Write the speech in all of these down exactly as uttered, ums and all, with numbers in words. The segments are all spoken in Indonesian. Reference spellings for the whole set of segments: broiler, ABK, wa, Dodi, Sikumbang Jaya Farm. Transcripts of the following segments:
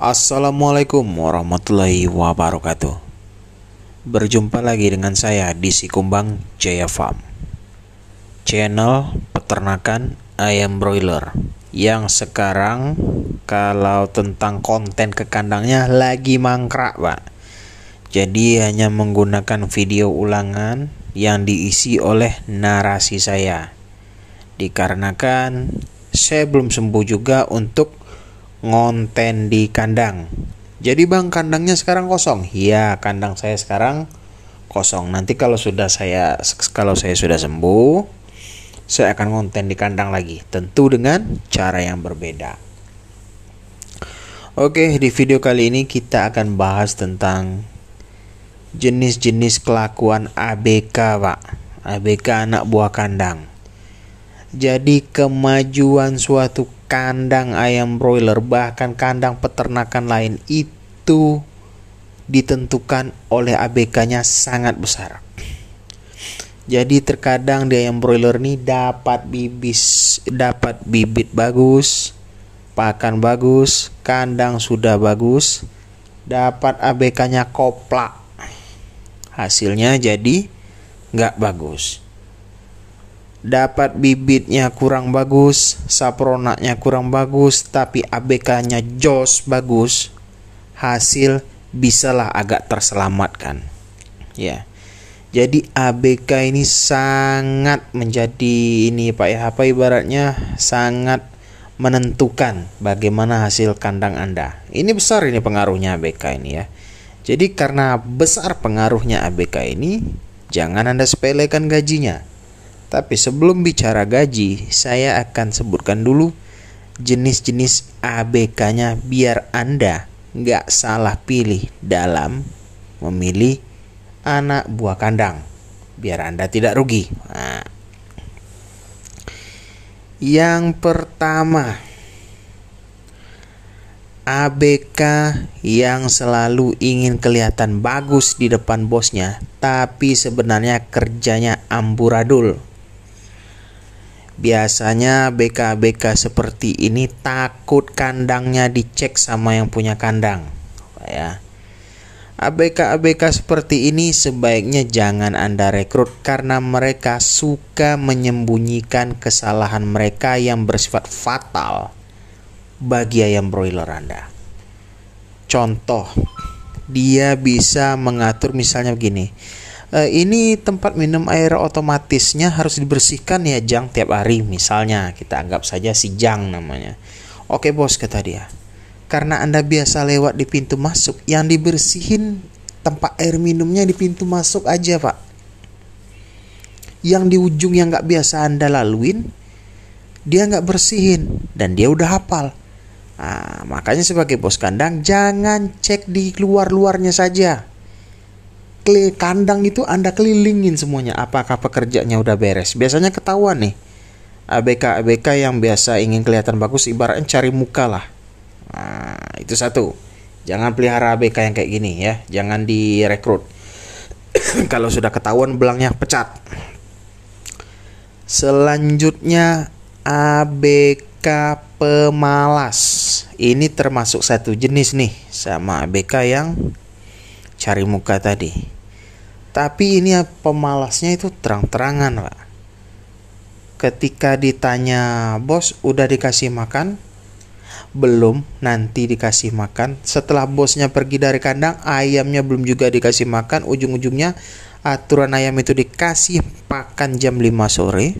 Assalamualaikum warahmatullahi wabarakatuh. Berjumpa lagi dengan saya di Sikumbang Jaya Farm, channel peternakan ayam broiler yang sekarang kalau tentang konten ke kandangnya lagi mangkrak, Pak. Jadi hanya menggunakan video ulangan yang diisi oleh narasi saya, dikarenakan saya belum sembuh juga untuk ngonten di kandang. Jadi bang, kandangnya sekarang kosong. Ya, kandang saya sekarang kosong. Nanti kalau sudah saya kalau saya sudah sembuh, saya akan ngonten di kandang lagi, tentu dengan cara yang berbeda. Oke, di video kali ini kita akan bahas tentang jenis-jenis kelakuan A B K, Pak. A B K anak buah kandang. Jadi kemajuan suatu kandang ayam broiler, bahkan kandang peternakan lain, itu ditentukan oleh A B K-nya sangat besar. Jadi terkadang di ayam broiler nih dapat bibis, dapat bibit bagus, pakan bagus, kandang sudah bagus, dapat A B K-nya koplak, hasilnya jadi nggak bagus. Dapat bibitnya kurang bagus, sapronaknya kurang bagus, tapi A B K-nya jos bagus, hasil bisalah agak terselamatkan, ya. Jadi A B K ini sangat menjadi ini, Pak, ya, apa ibaratnya sangat menentukan bagaimana hasil kandang Anda. Ini besar ini pengaruhnya A B K ini, ya. Jadi karena besar pengaruhnya A B K ini, jangan Anda sepelekan gajinya. Tapi sebelum bicara gaji, saya akan sebutkan dulu jenis-jenis A B K-nya biar Anda nggak salah pilih dalam memilih anak buah kandang, biar Anda tidak rugi. Nah, yang pertama, A B K yang selalu ingin kelihatan bagus di depan bosnya, tapi sebenarnya kerjanya amburadul. Biasanya A B K-A B K seperti ini takut kandangnya dicek sama yang punya kandang, ya. A B K-A B K seperti ini sebaiknya jangan Anda rekrut, karena mereka suka menyembunyikan kesalahan mereka yang bersifat fatal bagi ayam broiler Anda. Contoh, dia bisa mengatur misalnya begini, E, ini tempat minum air otomatisnya harus dibersihkan ya Jang tiap hari, misalnya kita anggap saja si Jang namanya. Oke bos, kata dia, karena Anda biasa lewat di pintu masuk, yang dibersihin tempat air minumnya di pintu masuk aja, Pak. Yang di ujung yang nggak biasa Anda laluin, dia nggak bersihin dan dia udah hafal. Nah, makanya sebagai bos kandang jangan cek di luar-luarnya saja. Kandang itu Anda kelilingin semuanya, apakah pekerjaannya udah beres. Biasanya ketahuan nih, A B K-A B K yang biasa ingin kelihatan bagus ibaratnya cari muka lah. Nah, itu satu. Jangan pelihara A B K yang kayak gini, ya. Jangan direkrut. Kalau sudah ketahuan belangnya pecat. Selanjutnya A B K pemalas. Ini termasuk satu jenis nih sama A B K yang cari muka tadi. Tapi ini pemalasnya itu terang-terangan, Pak. Ketika ditanya, bos udah dikasih makan? Belum, nanti dikasih makan. Setelah bosnya pergi dari kandang, ayamnya belum juga dikasih makan. Ujung-ujungnya aturan ayam itu dikasih pakan jam lima sore,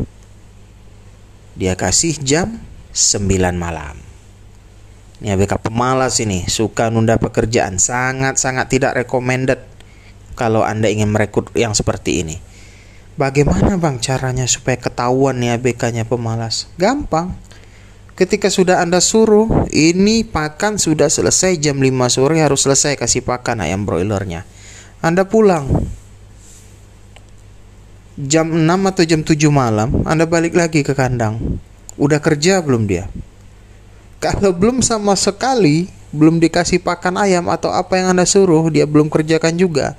dia kasih jam sembilan malam. Ini A B K pemalas ini, suka nunda pekerjaan, sangat-sangat tidak recommended kalau Anda ingin merekrut yang seperti ini. Bagaimana bang caranya supaya ketahuan nih A B K-nya pemalas? Gampang. Ketika sudah Anda suruh, ini pakan sudah selesai jam lima sore harus selesai kasih pakan ayam broilernya. Anda pulang jam enam atau jam tujuh malam, Anda balik lagi ke kandang. Udah kerja belum dia? Kalau belum sama sekali, belum dikasih pakan ayam atau apa yang Anda suruh, dia belum kerjakan juga,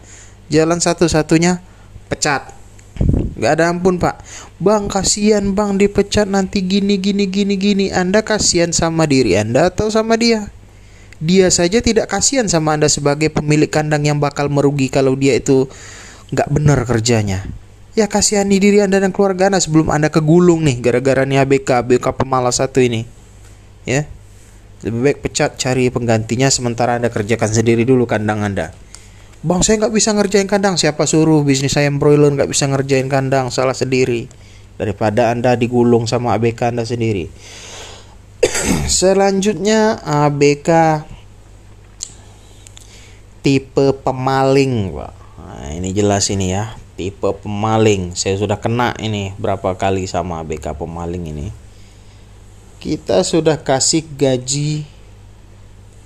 jalan satu-satunya pecat. Gak ada ampun, Pak. Bang, kasihan bang dipecat nanti gini, gini, gini, gini. Anda kasihan sama diri Anda atau sama dia? dia saja tidak kasihan sama Anda sebagai pemilik kandang yang bakal merugi kalau dia itu nggak benar kerjanya. Ya kasihani diri Anda dan keluarga Anda sebelum Anda kegulung nih gara-gara nih A B K, A B K pemalas satu ini. Ya, lebih baik pecat, cari penggantinya, sementara Anda kerjakan sendiri dulu kandang Anda. Bang, saya nggak bisa ngerjain kandang. Siapa suruh? Bisnis saya broiler, nggak bisa ngerjain kandang, salah sendiri. Daripada Anda digulung sama A B K Anda sendiri. Selanjutnya A B K tipe pemaling, Pak. Nah, ini jelas ini ya, tipe pemaling. Saya sudah kena ini berapa kali sama A B K pemaling ini. Kita sudah kasih gaji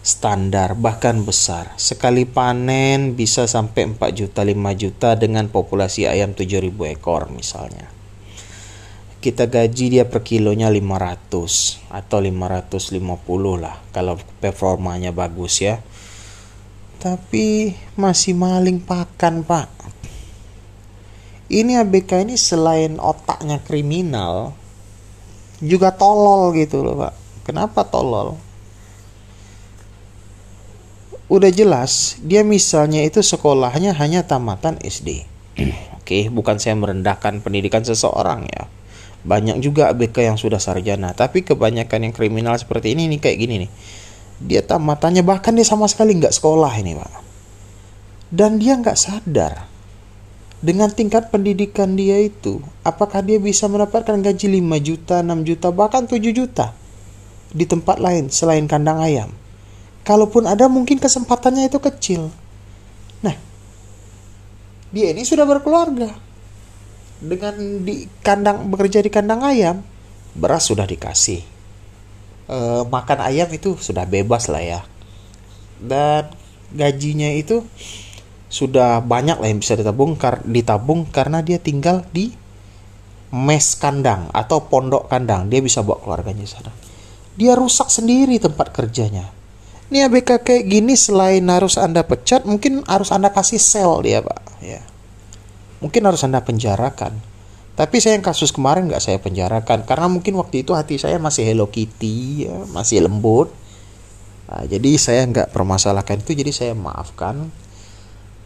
standar bahkan besar. Sekali panen bisa sampai empat juta, lima juta dengan populasi ayam tujuh ribu ekor misalnya. Kita gaji dia per kilonya lima ratus atau lima ratus lima puluh lah kalau performanya bagus ya. Tapi masih maling pakan, Pak. Ini A B K ini selain otaknya kriminal juga tolol gitu loh, Pak. Kenapa tolol? Udah jelas dia misalnya itu sekolahnya hanya tamatan S D. Oke, bukan saya merendahkan pendidikan seseorang ya. Banyak juga A B K yang sudah sarjana, tapi kebanyakan yang kriminal seperti ini nih kayak gini nih. Dia tamatannya bahkan dia sama sekali nggak sekolah ini, Pak. Dan dia nggak sadar dengan tingkat pendidikan dia itu, apakah dia bisa mendapatkan gaji lima juta, enam juta, bahkan tujuh juta di tempat lain selain kandang ayam. Kalaupun ada, mungkin kesempatannya itu kecil. Nah, dia ini sudah berkeluarga. Dengan di kandang, bekerja di kandang ayam, beras sudah dikasih, e, makan ayam itu sudah bebas lah ya, dan gajinya itu sudah banyak lah yang bisa ditabung, kar, ditabung karena dia tinggal di mes kandang atau pondok kandang, dia bisa bawa keluarganya sana. Dia rusak sendiri tempat kerjanya. Ini A B K kayak gini selain harus Anda pecat, mungkin harus Anda kasih sel dia, Pak, ya. Mungkin harus Anda penjarakan. Tapi saya yang kasus kemarin nggak saya penjarakan, karena mungkin waktu itu hati saya masih Hello Kitty ya, masih lembut. Nah, jadi saya nggak permasalahkan itu, jadi saya maafkan.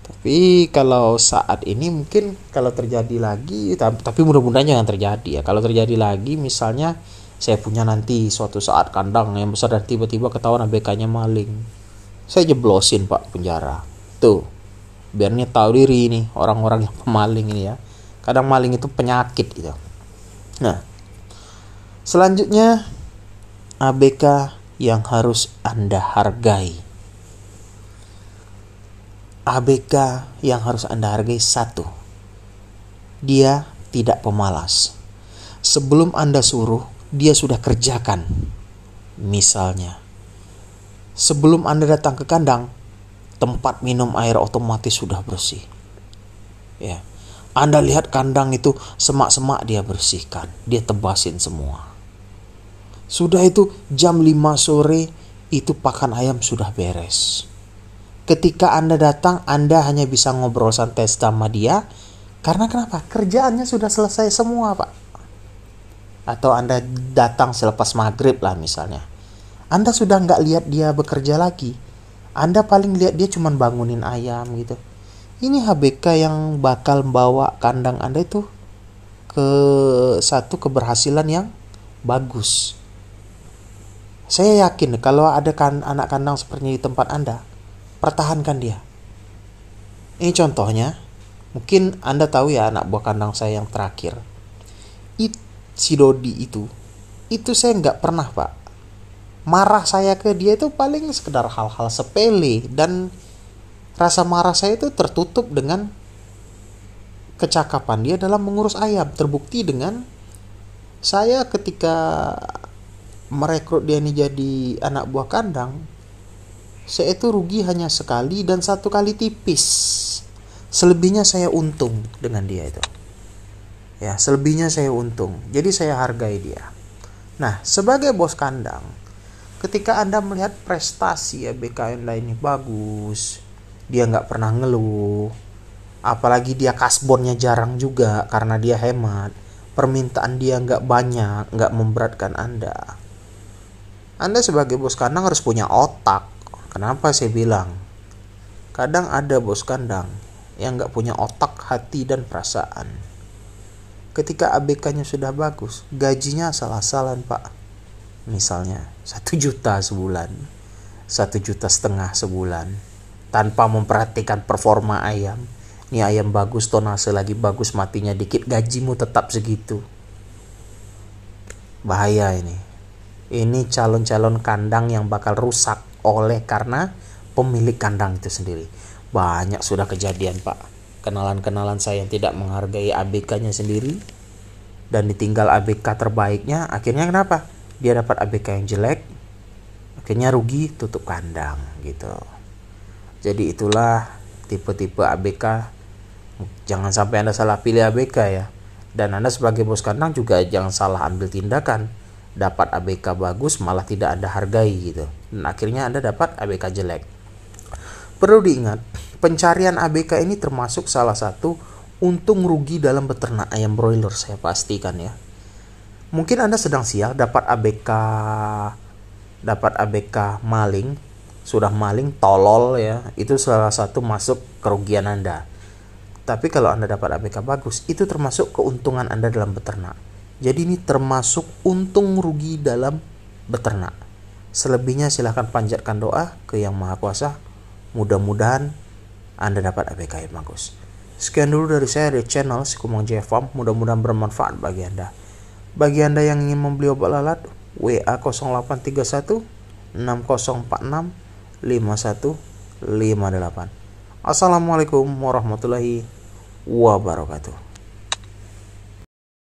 Tapi kalau saat ini mungkin kalau terjadi lagi, tapi mudah-mudahan jangan terjadi ya. Kalau terjadi lagi misalnya saya punya nanti suatu saat kandang yang besar dan tiba-tiba ketahuan A B K-nya maling, saya jeblosin, Pak, penjara. Tuh, biarnya tahu diri ini orang-orang yang pemaling ini ya. Kadang maling itu penyakit gitu. Nah, selanjutnya A B K yang harus Anda hargai. A B K yang harus Anda hargai, satu, dia tidak pemalas. Sebelum Anda suruh, dia sudah kerjakan. Misalnya, sebelum Anda datang ke kandang, tempat minum air otomatis sudah bersih. Ya. Anda lihat kandang itu semak-semak dia bersihkan, dia tebasin semua. Sudah itu jam lima sore itu pakan ayam sudah beres. Ketika Anda datang, Anda hanya bisa ngobrol santai sama dia karena kenapa? Kerjaannya sudah selesai semua, Pak. Atau Anda datang selepas maghrib lah misalnya. Anda sudah nggak lihat dia bekerja lagi. Anda paling lihat dia cuman bangunin ayam gitu. Ini A B K yang bakal bawa kandang Anda itu ke satu keberhasilan yang bagus. Saya yakin kalau ada kan anak kandang seperti di tempat Anda, pertahankan dia. Ini contohnya, mungkin Anda tahu ya anak buah kandang saya yang terakhir. It, si Dodi itu, itu saya nggak pernah, Pak. Marah saya ke dia itu paling sekedar hal-hal sepele, dan rasa marah saya itu tertutup dengan kecakapan dia dalam mengurus ayam. Terbukti dengan saya ketika merekrut dia ini jadi anak buah kandang, saya itu rugi hanya sekali dan satu kali tipis. Selebihnya saya untung dengan dia itu. Ya, selebihnya saya untung. Jadi saya hargai dia. Nah, sebagai bos kandang, ketika Anda melihat prestasi A B K Anda ini bagus, dia nggak pernah ngeluh, apalagi dia kasbonnya jarang juga karena dia hemat, permintaan dia nggak banyak, nggak memberatkan Anda. Anda sebagai bos kandang harus punya otak. Kenapa saya bilang? Kadang ada bos kandang yang nggak punya otak, hati, dan perasaan. Ketika A B K-nya sudah bagus, gajinya asal-asalan, Pak. Misalnya satu juta sebulan, satu juta setengah sebulan, tanpa memperhatikan performa ayam. Ini ayam bagus, tonase lagi bagus, matinya dikit, gajimu tetap segitu. Bahaya ini. Ini calon-calon kandang yang bakal rusak oleh karena pemilik kandang itu sendiri. Banyak sudah kejadian, Pak. Kenalan-kenalan saya yang tidak menghargai A B K-nya sendiri dan ditinggal A B K terbaiknya, akhirnya kenapa? Dia dapat A B K yang jelek, akhirnya rugi, tutup kandang gitu. Jadi itulah tipe-tipe A B K. Jangan sampai Anda salah pilih A B K ya. Dan Anda sebagai bos kandang juga jangan salah ambil tindakan. Dapat A B K bagus malah tidak Anda hargai gitu. Dan akhirnya Anda dapat A B K jelek. Perlu diingat, pencarian A B K ini termasuk salah satu untung rugi dalam beternak ayam broiler, saya pastikan ya. Mungkin Anda sedang sial dapat A B K, dapat A B K maling, sudah maling, tolol ya. Itu salah satu masuk kerugian Anda. Tapi kalau Anda dapat A B K bagus, itu termasuk keuntungan Anda dalam beternak. Jadi ini termasuk untung rugi dalam beternak. Selebihnya silahkan panjatkan doa ke Yang Maha Kuasa. Mudah-mudahan Anda dapat A B K yang bagus. Sekian dulu dari saya di channel Sikumbang Jaya Farm. Mudah-mudahan bermanfaat bagi Anda. Bagi Anda yang ingin membeli obat lalat, W A nol delapan tiga satu enam nol empat enam lima satu lima delapan. Assalamualaikum warahmatullahi wabarakatuh.